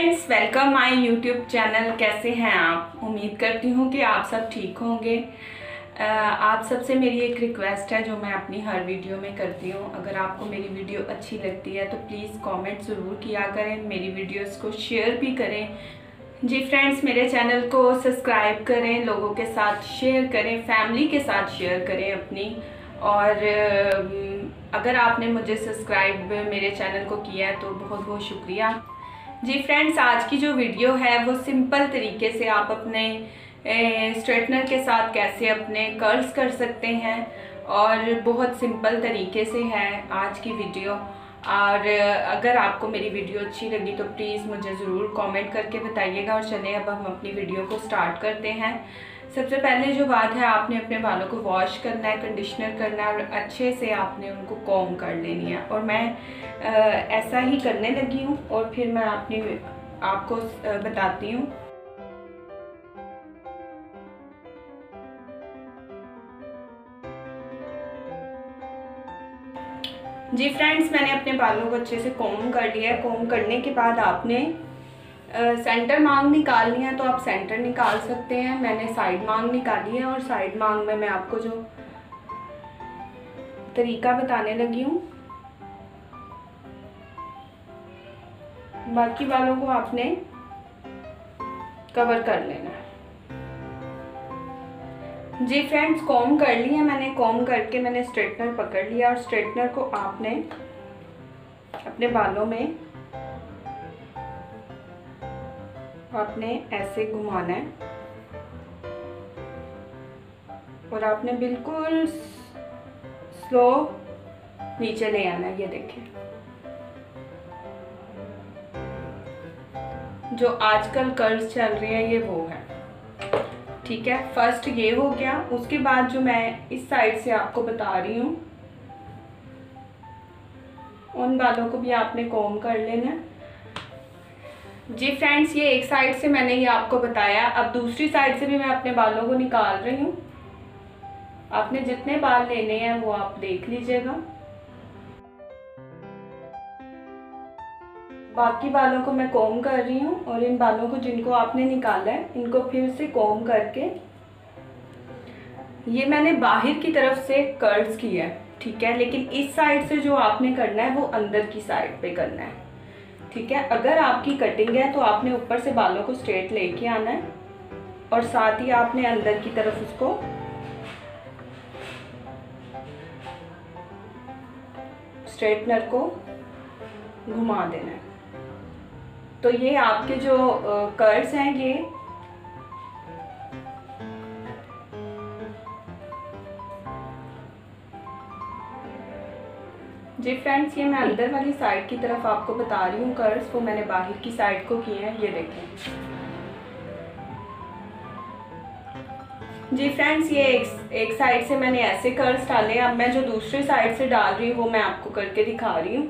Friends, welcome my YouTube channel. कैसे हैं आप? उम्मीद करती हूँ कि आप सब ठीक होंगे। आप सबसे मेरी एक रिक्वेस्ट है जो मैं अपनी हर वीडियो में करती हूँ। अगर आपको मेरी वीडियो अच्छी लगती है तो प्लीज़ कमेंट ज़रूर किया करें, मेरी वीडियोस को शेयर भी करें। जी फ्रेंड्स, मेरे चैनल को सब्सक्राइब करें, लोगों के साथ शेयर करें, फैमिली के साथ शेयर करें अपनी। और अगर आपने मुझे सब्सक्राइब मेरे चैनल को किया है तो बहुत बहुत शुक्रिया। जी फ्रेंड्स, आज की जो वीडियो है वो सिंपल तरीके से आप अपने स्ट्रेटनर के साथ कैसे अपने कर्ल्स कर सकते हैं, और बहुत सिंपल तरीके से है आज की वीडियो। और अगर आपको मेरी वीडियो अच्छी लगी तो प्लीज़ मुझे ज़रूर कमेंट करके बताइएगा। और चलें, अब हम अपनी वीडियो को स्टार्ट करते हैं। सबसे पहले जो बात है, आपने अपने बालों को वॉश करना है, कंडीशनर करना है और अच्छे से आपने उनको कॉम कर लेनी है। और मैं ऐसा ही करने लगी हूँ और फिर मैं आपको बताती हूँ। जी फ्रेंड्स, मैंने अपने बालों को अच्छे से कॉम कर लिया है। कॉम करने के बाद आपने सेंटर मांग निकालनी है, तो आप सेंटर निकाल सकते हैं। मैंने साइड मांग निकाली है और साइड मांग में मैं आपको जो तरीका बताने लगी हूँ, बाकी बालों को आपने कवर कर लेना है। जी फ्रेंड्स, कॉम कर ली है मैंने। कॉम करके मैंने स्ट्रेटनर पकड़ लिया और स्ट्रेटनर को आपने अपने बालों में आपने ऐसे घुमाना है और आपने बिल्कुल स्लो नीचे ले आना है। ये देखें, जो आजकल कर्ल्स चल रही है ये वो है। ठीक है, फर्स्ट ये हो गया। उसके बाद जो मैं इस साइड से आपको बता रही हूँ, उन बालों को भी आपने कॉम कर लेना है। जी फ्रेंड्स, ये एक साइड से मैंने ये आपको बताया। अब दूसरी साइड से भी मैं अपने बालों को निकाल रही हूँ। आपने जितने बाल लेने हैं वो आप देख लीजिएगा। बाकी बालों को मैं कॉम कर रही हूँ और इन बालों को जिनको आपने निकाला है इनको फिर से कॉम करके ये मैंने बाहर की तरफ से कर्ल्स किया है। ठीक है, लेकिन इस साइड से जो आपने करना है वो अंदर की साइड पे करना है। ठीक है, अगर आपकी कटिंग है तो आपने ऊपर से बालों को स्ट्रेट लेके आना है और साथ ही आपने अंदर की तरफ उसको स्ट्रेटनर को घुमा देना है। तो ये आपके जो कर्ल्स हैं ये जी फ्रेंड्स, ये मैं अंदर वाली साइड की तरफ आपको बता रही हूँ। कर्ल्स वो मैंने बाहर की साइड को किए हैं, ये देखें। जी फ्रेंड्स, ये एक साइड से मैंने ऐसे कर्ल्स डाले। अब मैं जो दूसरी साइड से डाल रही हूँ वो मैं आपको करके दिखा रही हूँ।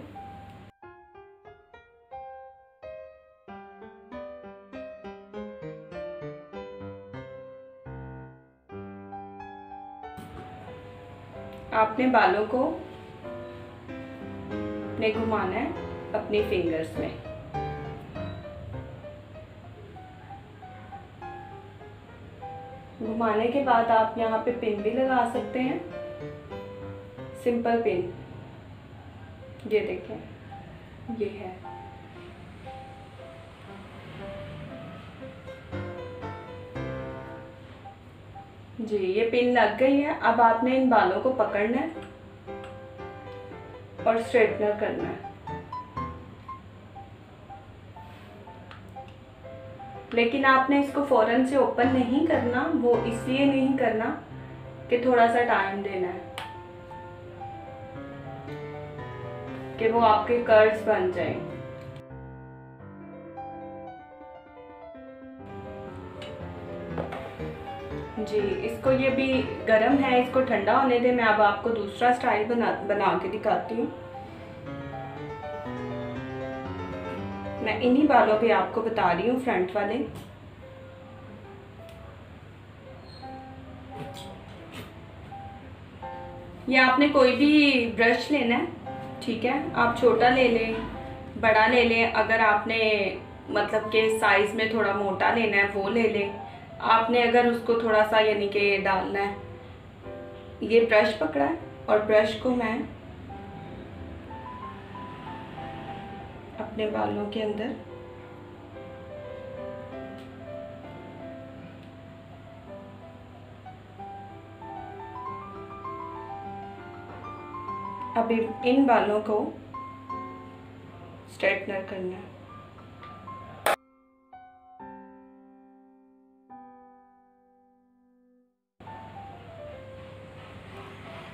आपने बालों को ने घुमाना है अपने फिंगर्स में। घुमाने के बाद आप यहाँ पे पिन भी लगा सकते हैं, सिंपल पिन। ये देखें, ये है। जी, ये पिन लग गई है। अब आपने इन बालों को पकड़ना है और स्ट्रेटनर करना है, लेकिन आपने इसको फौरन से ओपन नहीं करना। वो इसलिए नहीं करना कि थोड़ा सा टाइम देना है कि वो आपके कर्ल्स बन जाए। जी, इसको ये भी गर्म है, इसको ठंडा होने दे। मैं अब आपको दूसरा स्टाइल बना के दिखाती हूँ। मैं इन्हीं बालों पे आपको बता रही हूँ, फ्रंट वाले। ये आपने कोई भी ब्रश लेना है। ठीक है, आप छोटा ले लें, बड़ा ले लें। अगर आपने मतलब के साइज़ में थोड़ा मोटा लेना है वो ले लें। आपने अगर उसको थोड़ा सा यानी कि डालना है, ये ब्रश पकड़ा है और ब्रश को मैं अपने बालों के अंदर अभी इन बालों को स्ट्रेटनर करना है।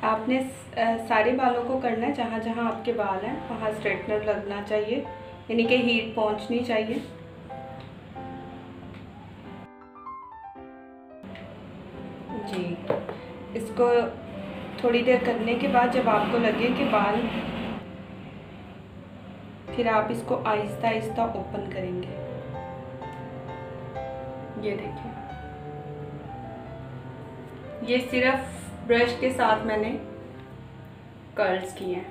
आपने सारे बालों को करना है, जहाँ जहाँ आपके बाल हैं वहाँ स्ट्रेटनर लगना चाहिए, यानी कि हीट पहुँचनी चाहिए। जी, इसको थोड़ी देर करने के बाद जब आपको लगे कि बाल, फिर आप इसको आहिस्ता आहिस्ता ओपन करेंगे। ये देखिए, ये सिर्फ ब्रश के साथ मैंने कर्ल्स किए हैं।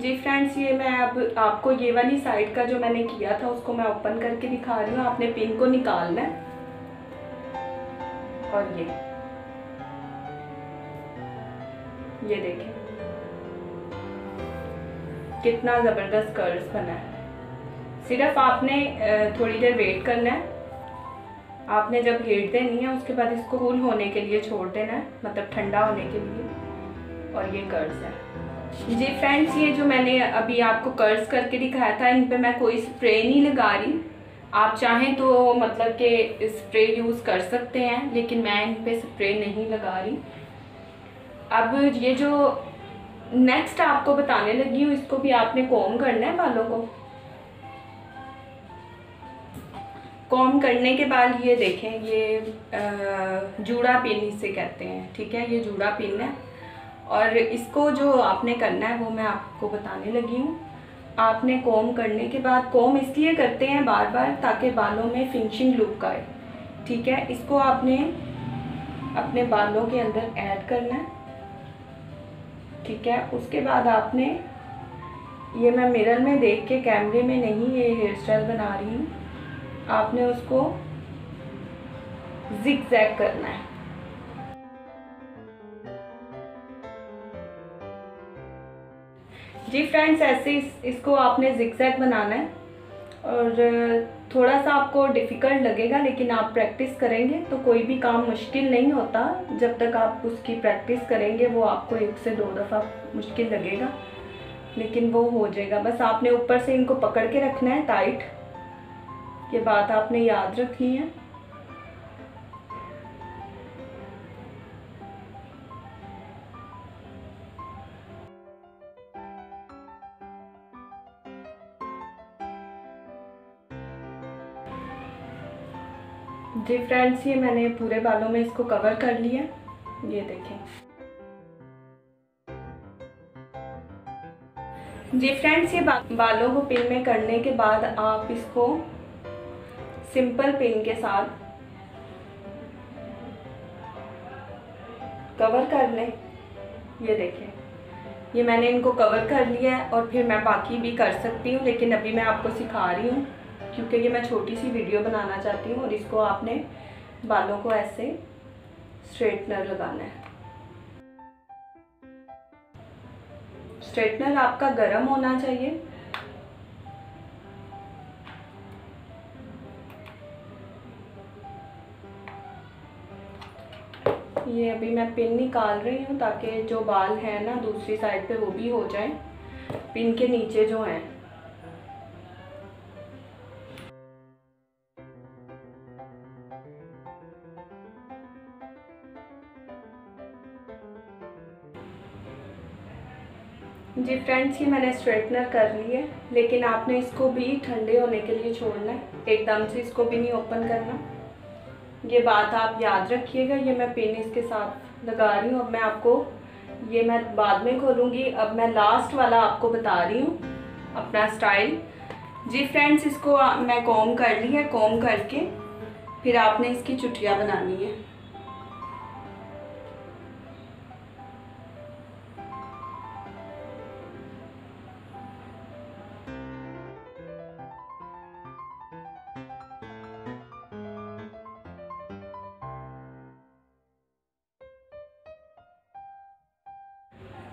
जी फ्रेंड्स, ये मैं अब आपको ये वाली साइड का जो मैंने किया था उसको मैं ओपन करके दिखा रही हूँ। आपने पिन को निकालना है और ये देखें कितना ज़बरदस्त कर्ल्स बना है। सिर्फ आपने थोड़ी देर वेट करना है। आपने जब हीट देनी है उसके बाद इसको कूल होने के लिए छोड़ देना है, मतलब ठंडा होने के लिए, और ये कर्ल्स है। जी फ्रेंड्स, ये जो मैंने अभी आपको कर्ल्स करके दिखाया था, इन पे मैं कोई स्प्रे नहीं लगा रही। आप चाहें तो मतलब कि स्प्रे यूज़ कर सकते हैं, लेकिन मैं इन पे स्प्रे नहीं लगा रही। अब ये जो नेक्स्ट आपको बताने लगी हूँ, इसको भी आपने कॉम्ब करना है बालों को। कॉम्ब करने के बाद ये देखें, ये जूड़ा पिन इसे कहते हैं, ठीक है, ये जूड़ा पिन है। और इसको जो आपने करना है वो मैं आपको बताने लगी हूँ। आपने कॉम्ब करने के बाद, कॉम्ब इसलिए करते हैं बार बार ताकि बालों में फिनिशिंग लुक आए, ठीक है। इसको आपने अपने बालों के अंदर ऐड करना है, ठीक है। उसके बाद आपने, ये मैं मिरर में देख के, कैमरे में नहीं ये हेयर स्टाइल बना रही हूँ, आपने उसको जिग-जैग करना है। जी फ्रेंड्स, ऐसे इसको आपने जिग-जैग बनाना है और थोड़ा सा आपको डिफ़िकल्ट लगेगा, लेकिन आप प्रैक्टिस करेंगे तो कोई भी काम मुश्किल नहीं होता। जब तक आप उसकी प्रैक्टिस करेंगे वो आपको 1 से 2 दफ़ा मुश्किल लगेगा, लेकिन वो हो जाएगा। बस आपने ऊपर से इनको पकड़ के रखना है टाइट, ये बात आपने याद रखनी है। जी फ्रेंड्स, ये मैंने पूरे बालों में इसको कवर कर लिया, ये देखें। जी फ्रेंड्स, ये बालों को पिन में करने के बाद आप इसको सिंपल पिन के साथ कवर कर लें। ये देखिए, ये मैंने इनको कवर कर लिया है और फिर मैं बाकी भी कर सकती हूँ, लेकिन अभी मैं आपको सिखा रही हूँ क्योंकि ये मैं छोटी सी वीडियो बनाना चाहती हूँ। और इसको आपने बालों को ऐसे स्ट्रेटनर लगाना है। स्ट्रेटनर आपका गर्म होना चाहिए। ये अभी मैं पिन निकाल रही हूँ ताकि जो बाल हैं ना दूसरी साइड पे वो भी हो जाए, पिन के नीचे जो हैं। जी फ्रेंड्स, ये मैंने स्ट्रेटनर कर ली है, लेकिन आपने इसको भी ठंडे होने के लिए छोड़ना है, एकदम से इसको भी नहीं ओपन करना। ये बात आप याद रखिएगा। ये मैं पिन इसके साथ लगा रही हूँ। अब मैं आपको, ये मैं बाद में खोलूँगी, अब मैं लास्ट वाला आपको बता रही हूँ अपना स्टाइल। जी फ्रेंड्स, इसको मैं कॉम्ब कर ली है। कॉम्ब करके फिर आपने इसकी चुटिया बनानी है।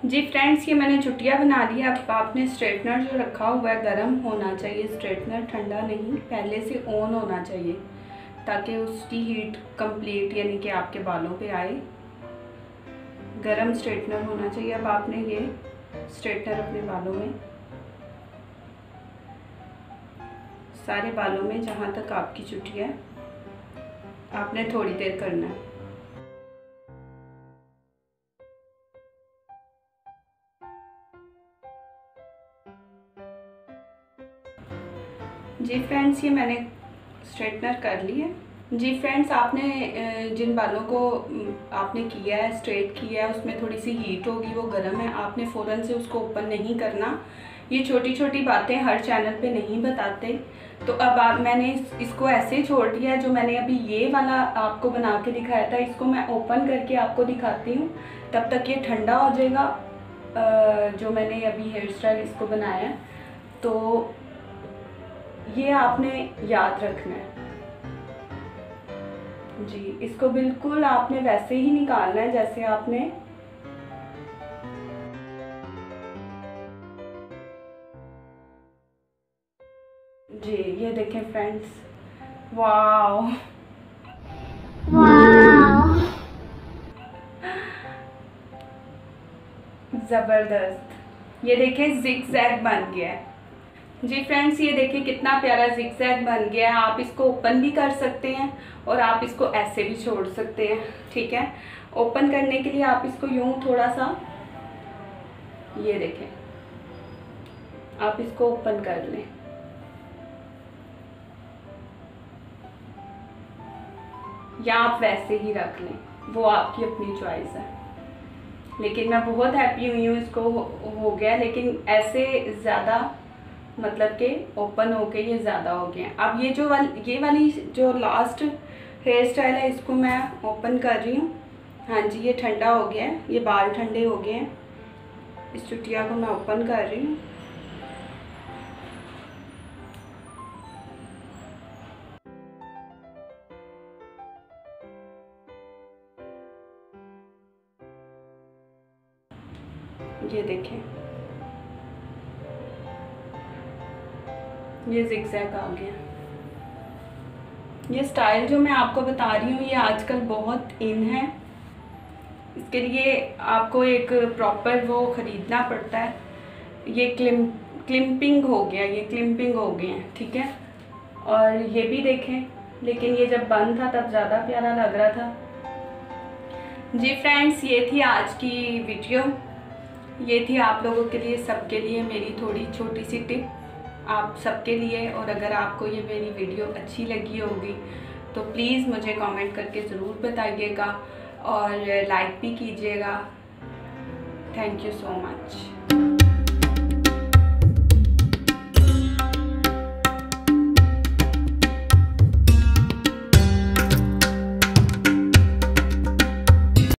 जी फ्रेंड्स, ये मैंने छुट्टियाँ बना ली है। अब आपने स्ट्रेटनर जो रखा हुआ है गर्म होना चाहिए, स्ट्रेटनर ठंडा नहीं, पहले से ऑन होना चाहिए ताकि उसकी हीट कंप्लीट यानी कि आपके बालों पे आए। गर्म स्ट्रेटनर होना चाहिए। अब आपने ये स्ट्रेटनर अपने बालों में, सारे बालों में जहाँ तक आपकी छुट्टी है, आपने थोड़ी देर करना है। जी फ्रेंड्स, ये मैंने स्ट्रेटनर कर ली है। जी फ्रेंड्स, आपने जिन बालों को आपने किया है, स्ट्रेट किया है, उसमें थोड़ी सी हीट होगी, वो गर्म है, आपने फ़ौरन से उसको ओपन नहीं करना। ये छोटी छोटी बातें हर चैनल पे नहीं बताते। तो अब मैंने इसको ऐसे छोड़ दिया है। जो मैंने अभी ये वाला आपको बना के दिखाया था, इसको मैं ओपन करके आपको दिखाती हूँ, तब तक ये ठंडा हो जाएगा। जो मैंने अभी हेयर स्टाइल इसको बनाया है, तो ये आपने याद रखना है जी। इसको बिल्कुल आपने वैसे ही निकालना है जैसे आपने जी। ये देखें फ्रेंड्स, वाओ वाओ, जबरदस्त। ये देखें जिगजैग बन गया है। जी फ्रेंड्स, ये देखिए कितना प्यारा जिगजैग बन गया है। आप इसको ओपन भी कर सकते हैं और आप इसको ऐसे भी छोड़ सकते हैं, ठीक है। ओपन करने के लिए आप इसको यूं थोड़ा सा, ये देखें, आप इसको ओपन कर लें। या आप वैसे ही रख लें, वो आपकी अपनी चॉइस है। लेकिन मैं बहुत हैप्पी हुई हूँ इसको हो गया। लेकिन ऐसे ज़्यादा मतलब के ओपन होके ये ज़्यादा हो गए। अब ये जो वाली जो लास्ट हेयर स्टाइल है, इसको मैं ओपन कर रही हूँ। हाँ जी, ये ठंडा हो गया है, ये बाल ठंडे हो गए हैं। इस चुटिया को मैं ओपन कर रही हूँ। ये देखें, ये जिगजैग आ गया। ये स्टाइल जो मैं आपको बता रही हूँ, ये आजकल बहुत इन है। इसके लिए आपको एक प्रॉपर वो ख़रीदना पड़ता है। ये क्लिम्पिंग हो गया, ये क्लिम्पिंग हो गए हैं, ठीक है। और ये भी देखें, लेकिन ये जब बंद था तब ज़्यादा प्यारा लग रहा था। जी फ्रेंड्स, ये थी आज की वीडियो। ये थी आप लोगों के लिए, सबके लिए मेरी थोड़ी छोटी सी टिप आप सबके लिए। और अगर आपको ये मेरी वीडियो अच्छी लगी होगी तो प्लीज़ मुझे कमेंट करके ज़रूर बताइएगा और लाइक भी कीजिएगा। Thank you so much.